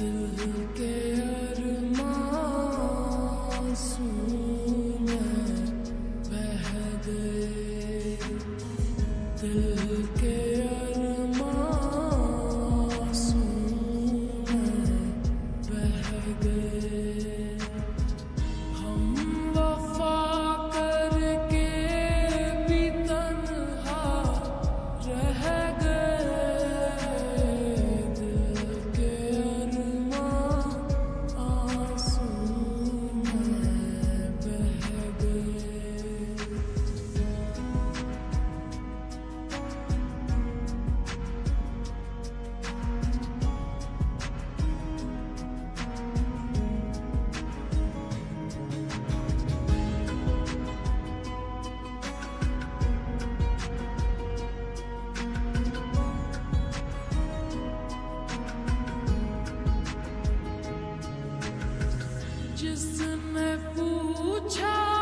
दिल के अरमां में बह गए, दिल के अरमां में बह गए। हम वफा करके भी तन्हा रह गए, जिसने पूछा